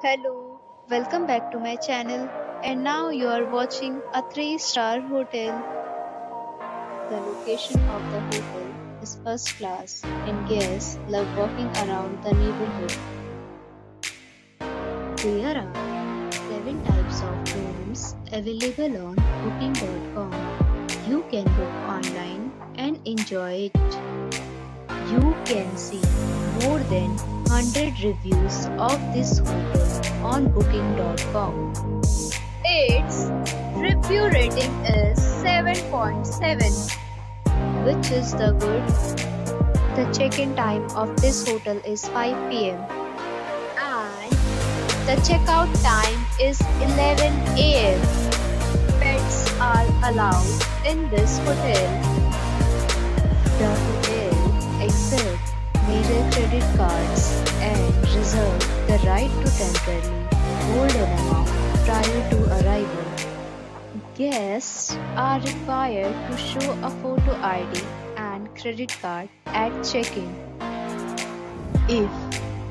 Hello, welcome back to my channel, and now you are watching a 3-star hotel. The location of the hotel is first class and guests love walking around the neighborhood. There are 7 types of rooms available on Booking.com. You can book online and enjoy it. You can see more than 100 reviews of this hotel on Booking.com. Its review rating is 7.7, which is the good. The check-in time of this hotel is 5 p.m. and the checkout time is 11 a.m. Pets are allowed in this hotel. The hotel accepts major credit cards and reserves the right to temporarily hold an amount prior to arrival. Guests are required to show a photo ID and credit card at check-in. If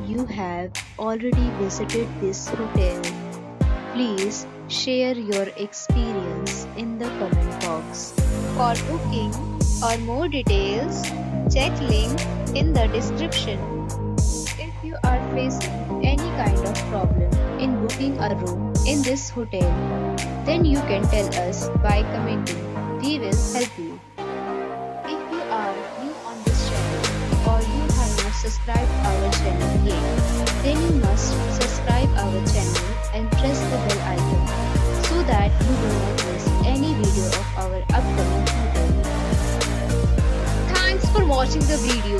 you have already visited this hotel, please share your experience in the comment box. For booking or more details, check link in the description. If you are facing any kind of problem in booking a room in this hotel, then you can tell us by commenting. We will help you. If you are new on this channel or you have not subscribed our channel yet, then you must subscribe our channel and press the bell icon so that you do not miss any video of our upcoming hotel. Thanks for watching the video